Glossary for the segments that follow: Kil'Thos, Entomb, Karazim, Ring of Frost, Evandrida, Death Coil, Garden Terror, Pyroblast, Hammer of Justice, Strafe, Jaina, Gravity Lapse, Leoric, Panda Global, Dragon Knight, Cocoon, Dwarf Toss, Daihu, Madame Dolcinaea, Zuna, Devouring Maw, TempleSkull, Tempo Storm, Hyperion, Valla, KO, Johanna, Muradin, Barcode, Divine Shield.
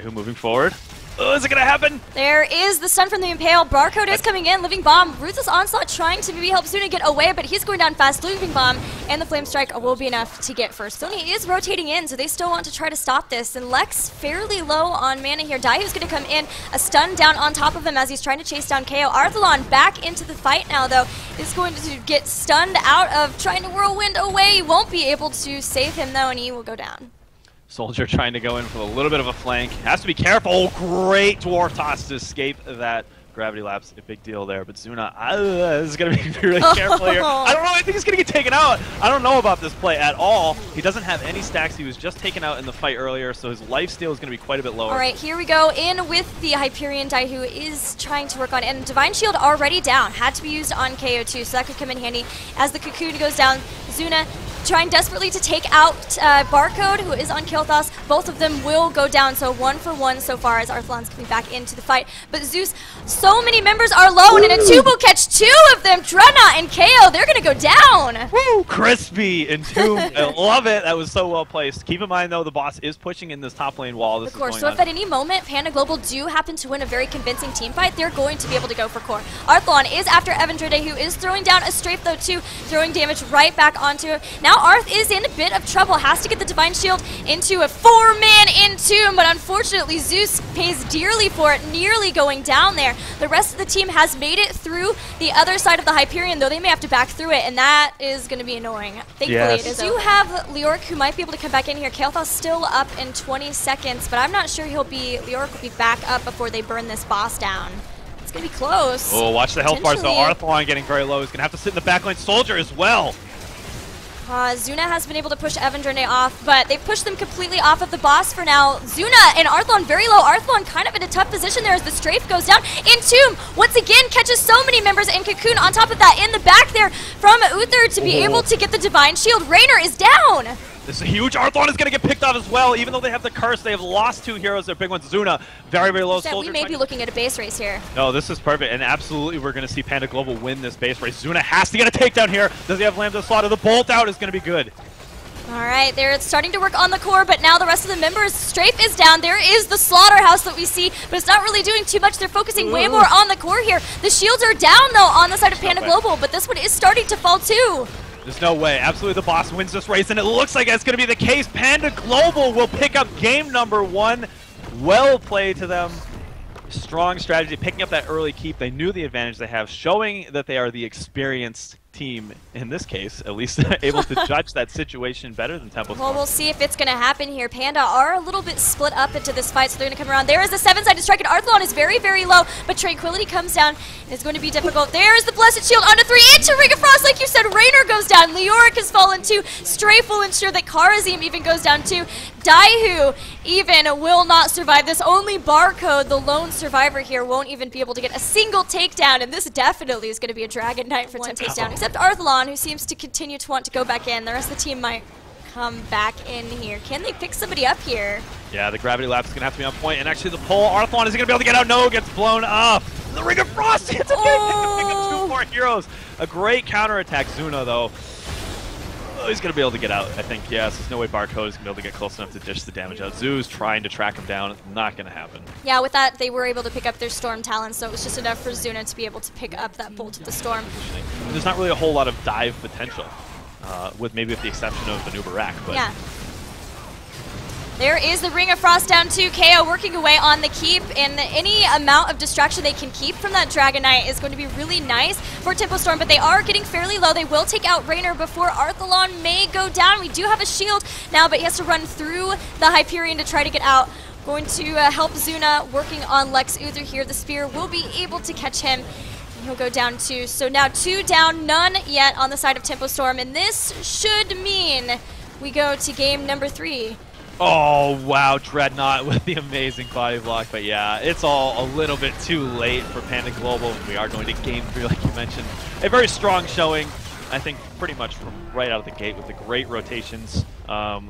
Daihu moving forward. Oh, is it going to happen? There is the stun from the Impale. Barcode is coming in. Living Bomb. Ruthless Onslaught trying to maybe help Zuna get away, but he's going down fast. Living Bomb and the Flame Strike will be enough to get first. Sonya is rotating in, so they still want to try to stop this. And Lex fairly low on mana here. Daihu's going to come in. A stun down on top of him as he's trying to chase down KO. Arthelon back into the fight now, though. Is going to get stunned out of trying to Whirlwind away. He won't be able to save him, though, and he will go down. Soldier trying to go in for a little bit of a flank. Has to be careful. Oh, great Dwarf Toss to escape that Gravity Lapse. A big deal there. But Zuna is going to be really careful here. I don't know. I think he's going to get taken out. I don't know about this play at all. He doesn't have any stacks. He was just taken out in the fight earlier, so his lifesteal is going to be quite a bit lower. All right, here we go. In with the Hyperion Daihu is trying to work on. And Divine Shield already down. Had to be used on KO2, so that could come in handy. As the Cocoon goes down, Zuna trying desperately to take out Barcode, who is on Kil'Thos. Both of them will go down, so 1-for-1 so far as Arthelon's coming back into the fight. But Zeus, so many members are low, and in a two will catch two of them. Dreadnought and KO, they're going to go down. Woo! Crispy and Tomb. I love it. That was so well placed. Keep in mind, though, the boss is pushing in this top lane wall. This of course, is going so if on. At any moment Panda Global do happen to win a very convincing team fight, they're going to be able to go for core. Arthelon is after Evandrida, who is throwing down a Strafe, though, too, throwing damage right back onto him. Now Arth is in a bit of trouble, has to get the Divine Shield into a four-man entomb, but unfortunately Zeus pays dearly for it, nearly going down there. The rest of the team has made it through the other side of the Hyperion, though they may have to back through it, and that is going to be annoying. Thankfully yes. It is. You have Leoric, who might be able to come back in here. Kil'Thos still up in 20 seconds, but I'm not sure Leoric will be back up before they burn this boss down. It's going to be close. Oh, watch the health bars, though. Arthelon getting very low. He's going to have to sit in the back lane. Soldier as well. Zuna has been able to push Evandrida off, but they've pushed them completely off of the boss for now. Zuna and Arthelon very low. Arthelon kind of in a tough position there as the Strafe goes down. Entomb once again catches so many members, and Cocoon on top of that in the back there from Uther to be able to get the Divine Shield. Raynor is down. This is huge. Arthelon is going to get picked off as well. Even though they have the curse, they have lost two heroes. They're big ones. Zuna, very, very low. Soldier. We may be looking at a base race here. No, this is perfect. And absolutely, we're going to see Panda Global win this base race. Zuna has to get a takedown here. Does he have Lambda Slaughter? The bolt out is going to be good. All right, they're starting to work on the core, but now the rest of the members, Strafe is down. There is the slaughterhouse that we see, but it's not really doing too much. They're focusing way more on the core here. The shields are down, though, on the side of Panda Global, but this one is starting to fall, too. There's no way. Absolutely, the boss wins this race, and it looks like that's going to be the case. Panda Global will pick up game number one. Well played to them. Strong strategy, picking up that early keep. They knew the advantage they have, showing that they are the experienced team, in this case, at least, able to judge that situation better than TempleSkull. Well, we'll see if it's going to happen here. Panda are a little bit split up into this fight, so they're going to come around. There is the seven-sided strike, and Arthelon is very, very low, but Tranquility comes down, and it's going to be difficult. There is the Blessed Shield onto three, into Ring of Frost, like you said. Raynor goes down, Leoric has fallen too. Strafe will ensure that Karazim even goes down too. Daihu even will not survive this. Only Barcode, the lone survivor here, won't even be able to get a single takedown, and this definitely is going to be a Dragon Knight for 10 takedowns. Except Arthelon, who seems to continue to want to go back in. The rest of the team might come back in here. Can they pick somebody up here? Yeah, the Gravity Lapse is going to have to be on point. And actually, the pole, Arthelon is going to be able to get out. No, gets blown up. The Ring of Frost hits again. Pick up two more heroes. A great counterattack. Zuna, though, he's going to be able to get out, I think. Yes, there's no way Barcode is going to be able to get close enough to dish the damage out. Zeus trying to track him down. It's not going to happen. Yeah, with that, they were able to pick up their Storm Talon, so it was just enough for Zuna to be able to pick up that Bolt of the Storm. There's not really a whole lot of dive potential, with the exception of Maneuver Rack. But yeah. There is the Ring of Frost down too. KO working away on the keep, and any amount of distraction they can keep from that Dragon Knight is going to be really nice for Tempo Storm, but they are getting fairly low. They will take out Raynor before Arthelon may go down. We do have a shield now, but he has to run through the Hyperion to try to get out. Going to help Zuna, working on Lex Uther here. The spear will be able to catch him. He'll go down two. So now two down, none yet on the side of Tempo Storm, and this should mean we go to game number three. Oh, wow, Dreadnought with the amazing body block. But yeah, it's all a little bit too late for Panda Global. We are going to game three, like you mentioned. A very strong showing, I think, pretty much from right out of the gate with the great rotations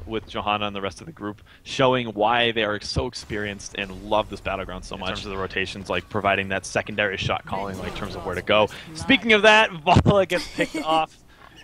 with Johanna and the rest of the group, showing why they are so experienced and love this battleground so much. In terms of the rotations, like providing that secondary shot calling, like in terms of where to go. Speaking of that, Valla gets picked off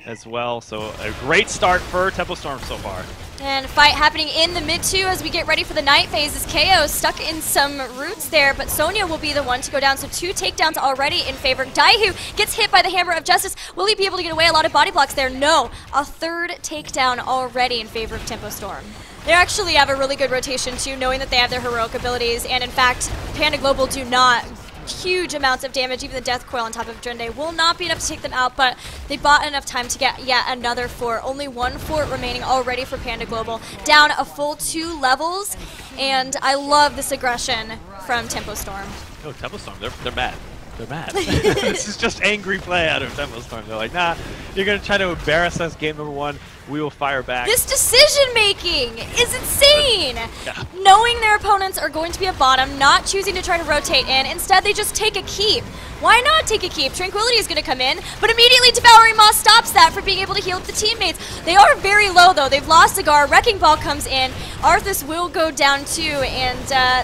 as well. So a great start for Temple Storm so far. And a fight happening in the mid 2 as we get ready for the night phase, as KO stuck in some roots there, but Sonya will be the one to go down, so 2 takedowns already in favor. Daihu gets hit by the Hammer of Justice. Will he be able to get away? A lot of body blocks there. No. A third takedown already in favor of Tempo Storm. They actually have a really good rotation too, knowing that they have their heroic abilities, and in fact, Panda Global do not huge amounts of damage. Even the Death Coil on top of Drendae will not be enough to take them out, but they bought enough time to get yet another fort. Only one fort remaining already for Panda Global. Down a full 2 levels, and I love this aggression from Tempo Storm. Oh, Tempo Storm, they're mad. They're mad. This is just angry play out of Tempo Storm. They're like, nah, you're going to try to embarrass us game number 1. We will fire back. This decision-making is insane! Yeah. Knowing their opponents are going to be at bottom, not choosing to try to rotate in. Instead, they just take a keep. Why not take a keep? Tranquility is going to come in, but immediately Devouring Maw stops that for being able to heal up the teammates. They are very low, though. They've lost Cigar. Wrecking Ball comes in. Arthas will go down, too, and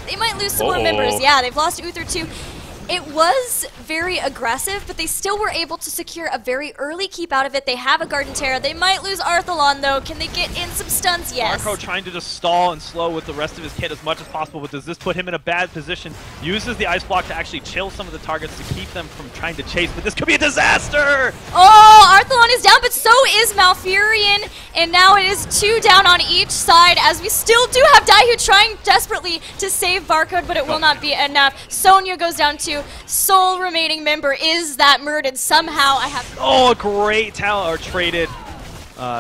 they might lose some more members. Yeah, they've lost Uther, too. It was very aggressive, but they still were able to secure a very early keep out of it. They have a Garden Terror. They might lose Arthelon, though. Can they get in some stuns? Yes. Barcode trying to just stall and slow with the rest of his kit as much as possible, but does this put him in a bad position? Uses the Ice Block to actually chill some of the targets to keep them from trying to chase, but this could be a disaster! Oh, Arthelon is down, but so is Malfurion, and now it is 2 down on each side, as we still do have Daihu trying desperately to save Barcode, but it will not be enough. Sonya goes down too. Sole remaining member is that murdered somehow. I have a great talent or traded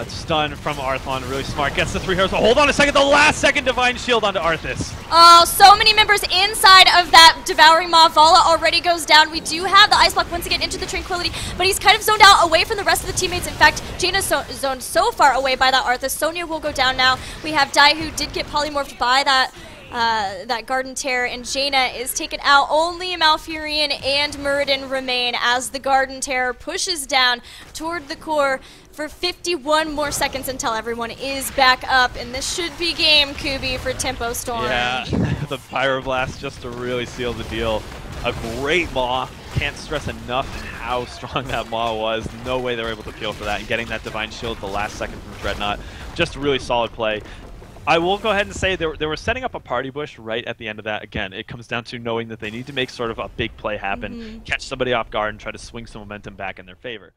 stun from Arthelon. Really smart. Gets the 3 heroes. Oh, hold on a second. The last second Divine Shield onto Arthas. Oh, so many members inside of that Devouring Maw. Valla already goes down. We do have the Ice Block once again into the Tranquility, but he's kind of zoned out away from the rest of the teammates. In fact, Jaina's zoned so far away by that Arthas. Sonya will go down now. We have Daihu did get polymorphed by that Garden Terror, and Jaina is taken out. Only Malfurion and Muradin remain as the Garden Terror pushes down toward the core for 51 more seconds until everyone is back up, and this should be game, Kubi, for Tempo Storm. Yeah, the Pyroblast just to really seal the deal. A great Maw. Can't stress enough how strong that Maw was. No way they were able to peel for that, and getting that Divine Shield the last second from Dreadnought. Just really solid play. I will go ahead and say they were setting up a party bush right at the end of that. Again, it comes down to knowing that they need to make sort of a big play happen, catch somebody off guard, and try to swing some momentum back in their favor.